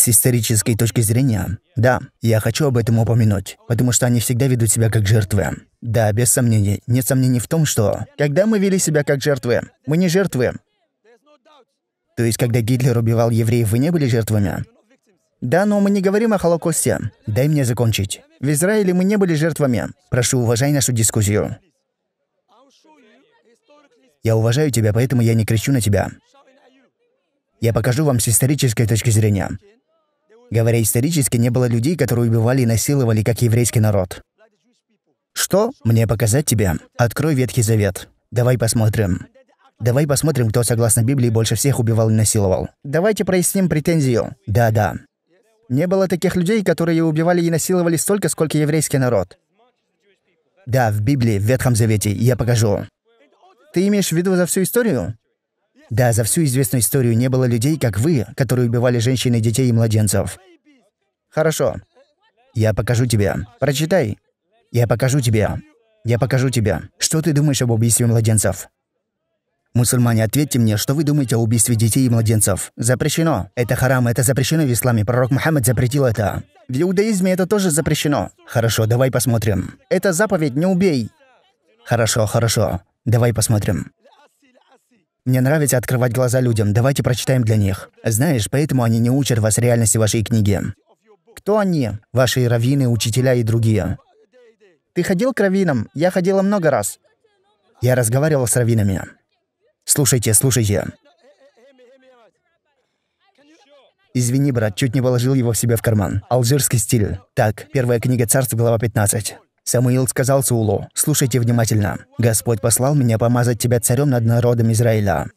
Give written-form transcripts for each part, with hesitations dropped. С исторической точки зрения, да, я хочу об этом упомянуть, потому что они всегда ведут себя как жертвы. Да, без сомнений, нет сомнений в том, что когда мы вели себя как жертвы, мы не жертвы. То есть, когда Гитлер убивал евреев, вы не были жертвами? Да, но мы не говорим о Холокосте. Дай мне закончить. В Израиле мы не были жертвами. Прошу, уважай нашу дискуссию. Я уважаю тебя, поэтому я не кричу на тебя. Я покажу вам с исторической точки зрения. Говоря исторически, не было людей, которые убивали и насиловали, как еврейский народ. Что? Мне показать тебе? Открой Ветхий Завет. Давай посмотрим. Давай посмотрим, кто, согласно Библии, больше всех убивал и насиловал. Давайте проясним претензию. Да-да. Не было таких людей, которые убивали и насиловали столько, сколько еврейский народ. Да, в Библии, в Ветхом Завете, я покажу. Ты имеешь в виду за всю историю? Да, за всю известную историю не было людей, как вы, которые убивали женщин и детей и младенцев. Хорошо. Я покажу тебе. Прочитай. Я покажу тебе. Я покажу тебе. Что ты думаешь об убийстве младенцев? Мусульмане, ответьте мне, что вы думаете о убийстве детей и младенцев? Запрещено. Это харам, это запрещено в исламе. Пророк Мухаммед запретил это. В иудаизме это тоже запрещено. Хорошо, давай посмотрим. Это заповедь, не убей. Хорошо, хорошо. Давай посмотрим. Мне нравится открывать глаза людям, давайте прочитаем для них. Знаешь, поэтому они не учат вас реальности вашей книги. Кто они? Ваши раввины, учителя и другие. Ты ходил к раввинам? Я ходила много раз. Я разговаривал с раввинами. Слушайте, слушайте. Извини, брат, чуть не положил его в себя в карман. Алжирский стиль. Так, первая книга Царств, глава 15. Самуил сказал Сулу: «Слушайте внимательно. Господь послал меня помазать тебя царем над народом Израиля.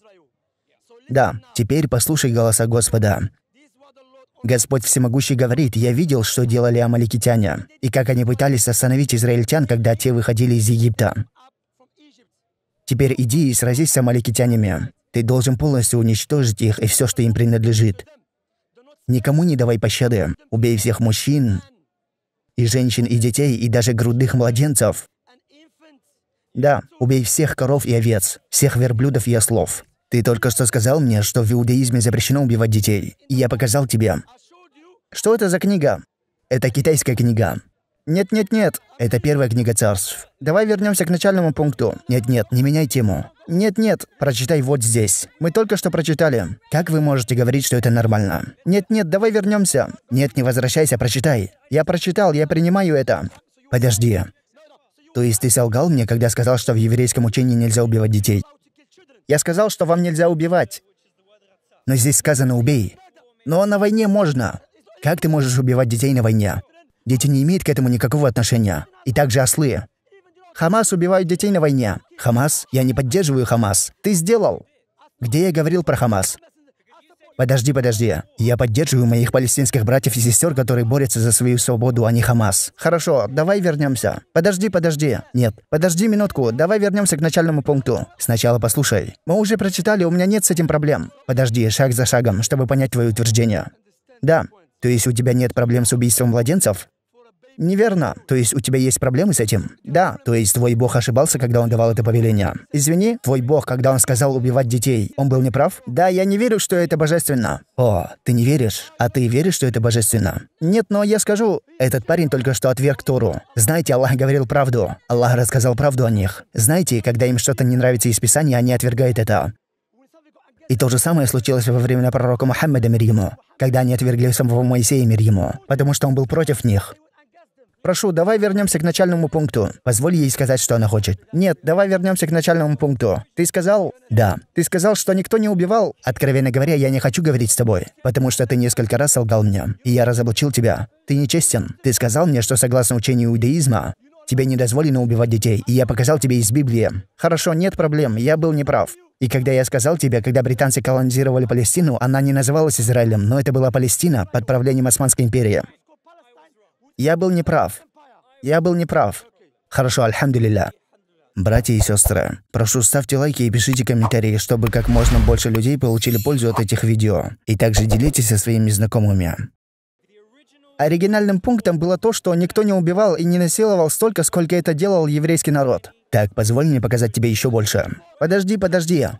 Да, теперь послушай голоса Господа. Господь Всемогущий говорит: я видел, что делали амаликитяне, и как они пытались остановить израильтян, когда те выходили из Египта. Теперь иди и сразись с амаликитянами. Ты должен полностью уничтожить их и все, что им принадлежит. Никому не давай пощады. Убей всех мужчин, и женщин, и детей, и даже грудных младенцев. Да, убей всех коров и овец, всех верблюдов и ослов. Ты только что сказал мне, что в иудаизме запрещено убивать детей. И я показал тебе. Что это за книга? Это китайская книга. Нет-нет-нет, это первая книга Царств. Давай вернемся к начальному пункту. Нет-нет, не меняй тему. Нет-нет, прочитай вот здесь. Мы только что прочитали. Как вы можете говорить, что это нормально? Нет-нет, давай вернемся. Нет, не возвращайся, прочитай. Я прочитал, я принимаю это. Подожди. То есть ты солгал мне, когда сказал, что в еврейском учении нельзя убивать детей? Я сказал, что вам нельзя убивать. Но здесь сказано «убей». Но на войне можно. Как ты можешь убивать детей на войне? Дети не имеют к этому никакого отношения. И также ослы. Хамас убивает детей на войне. Хамас? Я не поддерживаю Хамас. Ты сделал. Где я говорил про Хамас? Подожди, подожди. Я поддерживаю моих палестинских братьев и сестер, которые борются за свою свободу, а не Хамас. Хорошо, давай вернемся. Подожди, подожди. Нет, подожди минутку. Давай вернемся к начальному пункту. Сначала послушай. Мы уже прочитали, у меня нет с этим проблем. Подожди, шаг за шагом, чтобы понять твое утверждение. Да. То есть у тебя нет проблем с убийством младенцев? Неверно. То есть у тебя есть проблемы с этим? Да. То есть твой Бог ошибался, когда Он давал это повеление? Извини, твой Бог, когда Он сказал убивать детей, он был неправ? Да, я не верю, что это божественно. О, ты не веришь? А ты веришь, что это божественно? Нет, но я скажу, этот парень только что отверг Тору. Знаете, Аллах говорил правду. Аллах рассказал правду о них. Знаете, когда им что-то не нравится из Писания, они отвергают это. И то же самое случилось во времена пророка Мухаммеда, мир ему, когда они отвергли самого Моисея, мир ему, потому что он был против них. Прошу, давай вернемся к начальному пункту. Позволь ей сказать, что она хочет. Нет, давай вернемся к начальному пункту. Ты сказал? Да. Ты сказал, что никто не убивал? Откровенно говоря, я не хочу говорить с тобой, потому что ты несколько раз солгал мне, и я разоблачил тебя. Ты нечестен. Ты сказал мне, что согласно учению иудаизма, тебе не дозволено убивать детей, и я показал тебе из Библии. Хорошо, нет проблем, я был неправ. И когда я сказал тебе, когда британцы колонизировали Палестину, она не называлась Израилем, но это была Палестина под правлением Османской империи. Я был неправ. Я был неправ. Хорошо, альхамдулилля. Братья и сестры, прошу, ставьте лайки и пишите комментарии, чтобы как можно больше людей получили пользу от этих видео. И также делитесь со своими знакомыми. Оригинальным пунктом было то, что никто не убивал и не насиловал столько, сколько это делал еврейский народ. Так, позволь мне показать тебе еще больше. Подожди.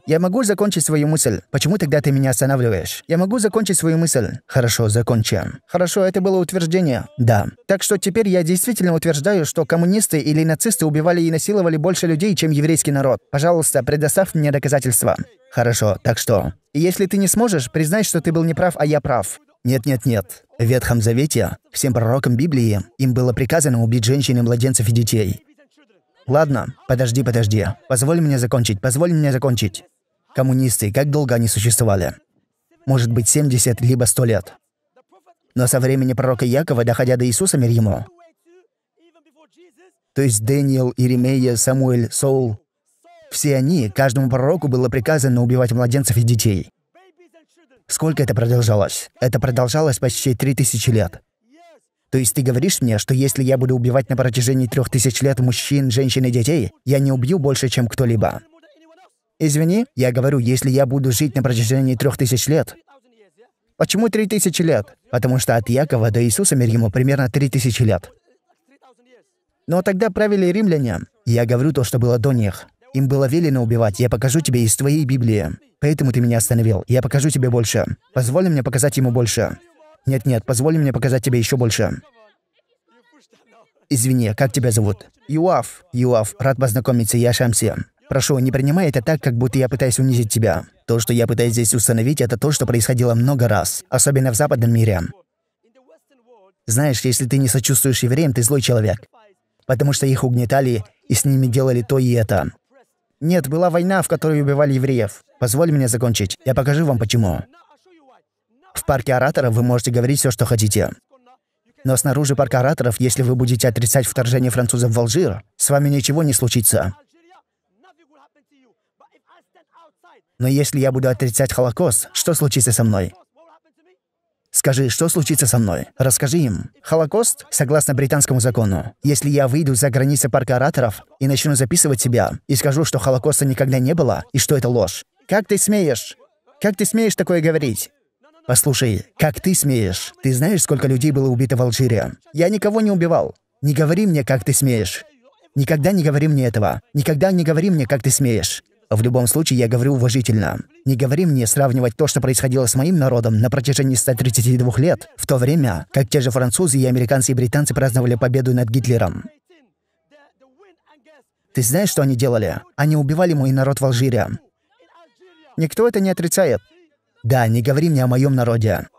Я могу закончить свою мысль. Почему тогда ты меня останавливаешь? Я могу закончить свою мысль. Хорошо, закончи. Хорошо, это было утверждение. Да. Так что теперь я действительно утверждаю, что коммунисты или нацисты убивали и насиловали больше людей, чем еврейский народ. Пожалуйста, предоставь мне доказательства. Хорошо, так что? Если ты не сможешь, признай, что ты был неправ, а я прав. Нет. В Ветхом Завете всем пророкам Библии им было приказано убить женщин и младенцев и детей. Ладно, подожди. Позволь мне закончить. Коммунисты, как долго они существовали? Может быть, 70, либо 100 лет. Но со времени пророка Якова, доходя до Иисуса, мир ему. То есть Даниил, Иеремия, Самуил, Сул. Все они, каждому пророку было приказано убивать младенцев и детей. Сколько это продолжалось? Это продолжалось почти 3000 лет. То есть ты говоришь мне, что если я буду убивать на протяжении 3000 лет мужчин, женщин и детей, я не убью больше, чем кто-либо? Извини, я говорю, если я буду жить на протяжении 3000 лет. Почему 3000 лет? Потому что от Якова до Иисуса, мир ему, примерно 3000 лет. Но тогда правили римляне. Я говорю то, что было до них. Им было велено убивать. Я покажу тебе из твоей Библии. Поэтому ты меня остановил. Я покажу тебе больше. Позволь мне показать ему больше. Нет, позволь мне показать тебе еще больше. Извини, как тебя зовут? Юав. Юав, рад познакомиться, я Шамси. Прошу, не принимай это так, как будто я пытаюсь унизить тебя. То, что я пытаюсь здесь установить, это то, что происходило много раз, особенно в западном мире. Знаешь, если ты не сочувствуешь евреям, ты злой человек. Потому что их угнетали и с ними делали то и это. Нет, была война, в которой убивали евреев. Позволь мне закончить, я покажу вам почему. В парке ораторов вы можете говорить все, что хотите. Но снаружи парка ораторов, если вы будете отрицать вторжение французов в Алжир, с вами ничего не случится. Но если я буду отрицать Холокост, что случится со мной? Скажи, что случится со мной? Расскажи им. Холокост, согласно британскому закону, если я выйду за границы парка ораторов и начну записывать себя, и скажу, что Холокоста никогда не было, и что это ложь. Как ты смеешь? Как ты смеешь такое говорить? Послушай, как ты смеешь? Ты знаешь, сколько людей было убито в Алжире? Я никого не убивал. Не говори мне, как ты смеешь. Никогда не говори мне этого. Никогда не говори мне, как ты смеешь. В любом случае, я говорю уважительно. Не говори мне сравнивать то, что происходило с моим народом на протяжении 132 лет, в то время, как те же французы и американцы и британцы праздновали победу над Гитлером. Ты знаешь, что они делали? Они убивали мой народ в Алжире. Никто это не отрицает. Да, не говори мне о моем народе.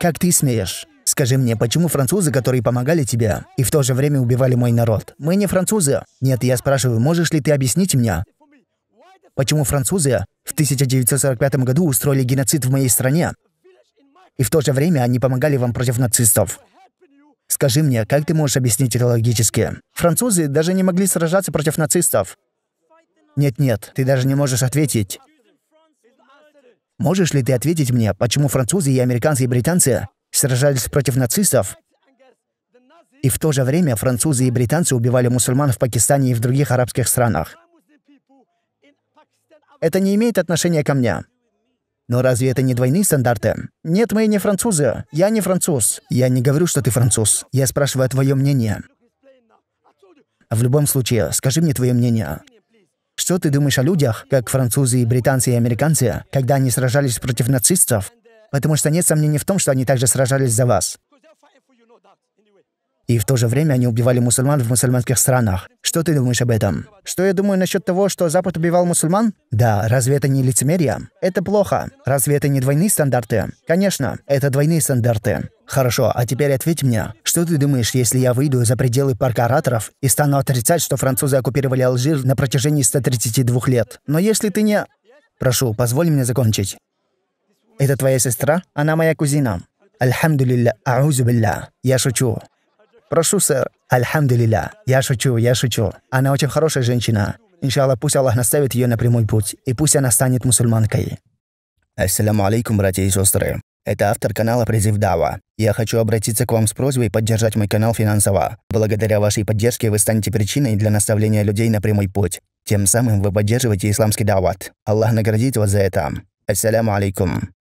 Как ты смеешь? Скажи мне, почему французы, которые помогали тебе, и в то же время убивали мой народ? Мы не французы. Нет, я спрашиваю, можешь ли ты объяснить мне, почему французы в 1945 году устроили геноцид в моей стране, и в то же время они помогали вам против нацистов? Скажи мне, как ты можешь объяснить это логически? Французы даже не могли сражаться против нацистов. Нет, ты даже не можешь ответить. Можешь ли ты ответить мне, почему французы и американцы и британцы сражались против нацистов, и в то же время французы и британцы убивали мусульман в Пакистане и в других арабских странах? Это не имеет отношения ко мне. Но разве это не двойные стандарты? Нет, мы не французы. Я не француз. Я не говорю, что ты француз. Я спрашиваю твое мнение. В любом случае, скажи мне твое мнение. Что ты думаешь о людях, как французы, и британцы и американцы, когда они сражались против нацистов? Потому что нет сомнений в том, что они также сражались за вас. И в то же время они убивали мусульман в мусульманских странах. Что ты думаешь об этом? Что я думаю насчет того, что Запад убивал мусульман? Да, разве это не лицемерие? Это плохо. Разве это не двойные стандарты? Конечно, это двойные стандарты. Хорошо, а теперь ответь мне, что ты думаешь, если я выйду за пределы парка ораторов и стану отрицать, что французы оккупировали Алжир на протяжении 132 лет? Но если ты не... Прошу, позволь мне закончить. Это твоя сестра? Она моя кузина. Альхамдулилля, аузубилля. Я шучу. Прошу, сэр. Альхамдулилля. Я шучу. Она очень хорошая женщина. Иншаллах, пусть Аллах наставит ее на прямой путь, и пусть она станет мусульманкой. Ассаламу алейкум, братья и сестры. Это автор канала «Призыв Дава». Я хочу обратиться к вам с просьбой поддержать мой канал финансово. Благодаря вашей поддержке вы станете причиной для наставления людей на прямой путь. Тем самым вы поддерживаете исламский дават. Аллах наградит вас за это. Ассаламу алейкум.